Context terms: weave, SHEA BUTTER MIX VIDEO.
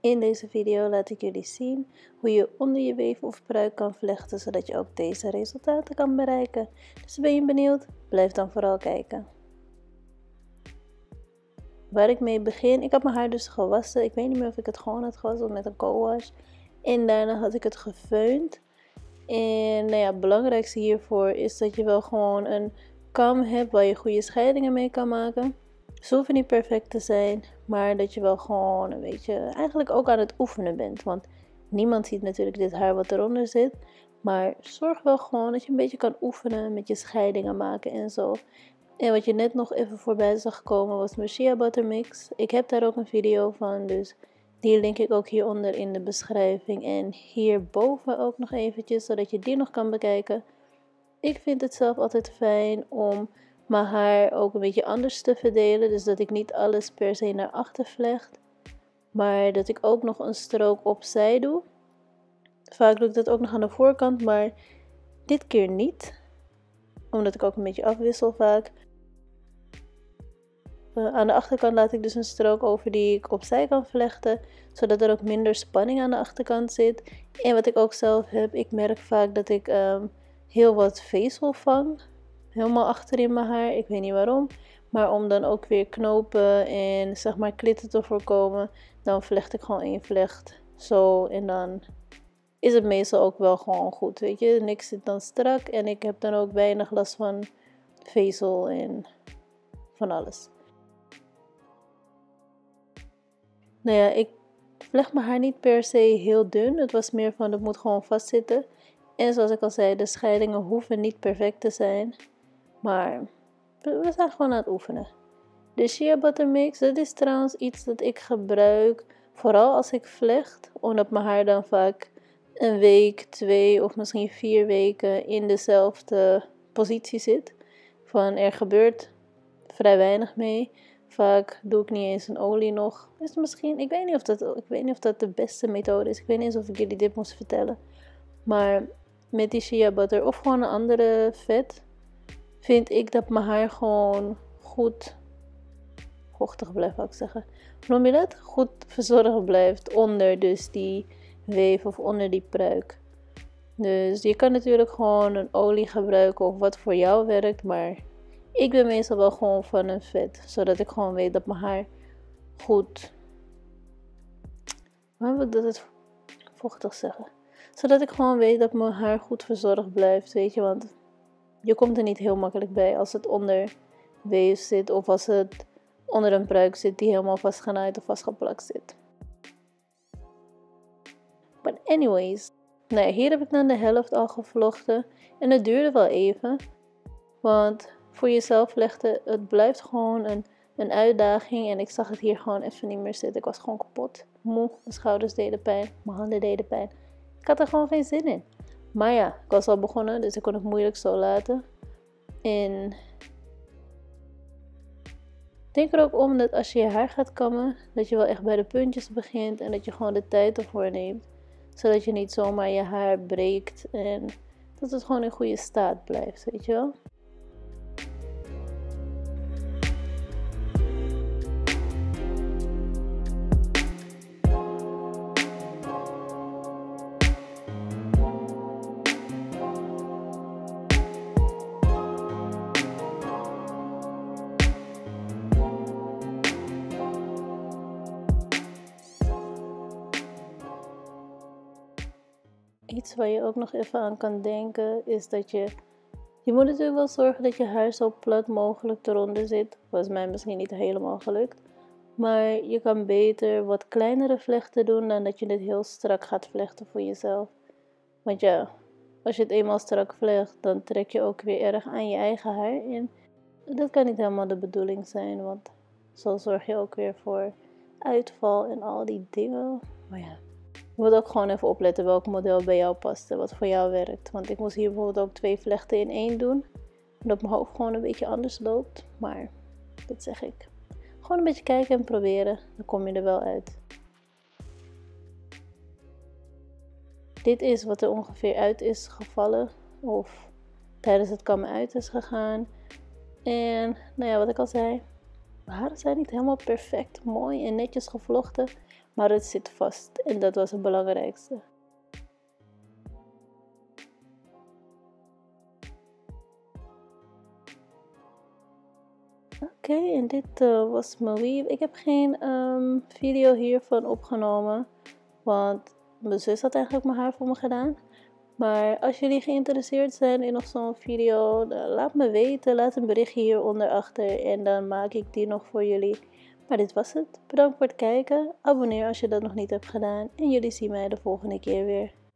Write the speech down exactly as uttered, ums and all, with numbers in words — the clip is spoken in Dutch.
In deze video laat ik jullie zien hoe je onder je weef of pruik kan vlechten, zodat je ook deze resultaten kan bereiken. Dus ben je benieuwd? Blijf dan vooral kijken. Waar ik mee begin, ik had mijn haar dus gewassen. Ik weet niet meer of ik het gewoon had gewassen met een co-wash. En daarna had ik het gevöhnd. En nou ja, het belangrijkste hiervoor is dat je wel gewoon een kam hebt waar je goede scheidingen mee kan maken. Ze hoeven niet perfect te zijn, maar dat je wel gewoon een beetje eigenlijk ook aan het oefenen bent. Want niemand ziet natuurlijk dit haar wat eronder zit. Maar zorg wel gewoon dat je een beetje kan oefenen met je scheidingen maken en zo. En wat je net nog even voorbij zag komen was mijn Shea Butter Mix. Ik heb daar ook een video van, dus die link ik ook hieronder in de beschrijving. En hierboven ook nog eventjes, zodat je die nog kan bekijken. Ik vind het zelf altijd fijn om mijn haar ook een beetje anders te verdelen. Dus dat ik niet alles per se naar achter vlecht. Maar dat ik ook nog een strook opzij doe. Vaak doe ik dat ook nog aan de voorkant, maar dit keer niet. Omdat ik ook een beetje afwissel vaak. Uh, aan de achterkant laat ik dus een strook over die ik opzij kan vlechten. Zodat er ook minder spanning aan de achterkant zit. En wat ik ook zelf heb, ik merk vaak dat ik um, heel wat vezel vang. Helemaal achterin mijn haar, ik weet niet waarom. Maar om dan ook weer knopen en zeg maar klitten te voorkomen, dan vlecht ik gewoon één vlecht. Zo, en dan is het meestal ook wel gewoon goed, weet je. Niks zit dan strak en ik heb dan ook weinig last van vezel en van alles. Nou ja, ik vlecht mijn haar niet per se heel dun. Het was meer van, het moet gewoon vastzitten. En zoals ik al zei, de scheidingen hoeven niet perfect te zijn. Maar we zijn gewoon aan het oefenen. De Shea Butter Mix, dat is trouwens iets dat ik gebruik. Vooral als ik vlecht. Omdat mijn haar dan vaak een week, twee of misschien vier weken in dezelfde positie zit. Van er gebeurt vrij weinig mee. Vaak doe ik niet eens een olie nog. Dus misschien, ik weet niet of dat, ik weet niet of dat de beste methode is. Ik weet niet eens of ik jullie dit moest vertellen. Maar met die shea butter of gewoon een andere vet vind ik dat mijn haar gewoon goed vochtig blijft, wou ik zeggen. Noem je dat? Goed verzorgd blijft onder dus die weef of onder die pruik. Dus je kan natuurlijk gewoon een olie gebruiken of wat voor jou werkt. Maar ik ben meestal wel gewoon van een vet. Zodat ik gewoon weet dat mijn haar goed, waarom wil ik dat het vochtig zeggen? Zodat ik gewoon weet dat mijn haar goed verzorgd blijft, weet je. Want je komt er niet heel makkelijk bij als het onder weef zit. Of als het onder een pruik zit die helemaal vastgenaaid of vastgeplakt zit. But anyways. Nou ja, hier heb ik dan de helft al gevlochten. En het duurde wel even. Want voor jezelf vlechten, het blijft gewoon een, een uitdaging. En ik zag het hier gewoon even niet meer zitten. Ik was gewoon kapot. Moe, mijn schouders deden pijn. Mijn handen deden pijn. Ik had er gewoon geen zin in. Maar ja, ik was al begonnen, dus ik kon het moeilijk zo laten. En denk er ook om dat als je je haar gaat kammen, dat je wel echt bij de puntjes begint en dat je gewoon de tijd ervoor neemt. Zodat je niet zomaar je haar breekt en dat het gewoon in goede staat blijft, weet je wel. Iets waar je ook nog even aan kan denken is dat je, je moet natuurlijk wel zorgen dat je haar zo plat mogelijk eronder zit. Was mij misschien niet helemaal gelukt. Maar je kan beter wat kleinere vlechten doen dan dat je dit heel strak gaat vlechten voor jezelf. Want ja, als je het eenmaal strak vlecht, dan trek je ook weer erg aan je eigen haar in. Dat kan niet helemaal de bedoeling zijn, want zo zorg je ook weer voor uitval en al die dingen. Maar ja. Je moet ook gewoon even opletten welk model bij jou past en wat voor jou werkt. Want ik moest hier bijvoorbeeld ook twee vlechten in één doen. Omdat mijn hoofd gewoon een beetje anders loopt. Maar dat zeg ik. Gewoon een beetje kijken en proberen. Dan kom je er wel uit. Dit is wat er ongeveer uit is gevallen. Of tijdens het kammen uit is gegaan. En nou ja, wat ik al zei. Mijn haren zijn niet helemaal perfect mooi en netjes gevlochten. maar het zit vast en dat was het belangrijkste. Oké, okay, en dit uh, was mijn weave. Ik heb geen um, video hiervan opgenomen, want mijn zus had eigenlijk mijn haar voor me gedaan. Maar als jullie geïnteresseerd zijn in nog zo'n video, laat me weten. Laat een berichtje hieronder achter en dan maak ik die nog voor jullie. Maar dit was het. Bedankt voor het kijken. Abonneer als je dat nog niet hebt gedaan. En jullie zien mij de volgende keer weer.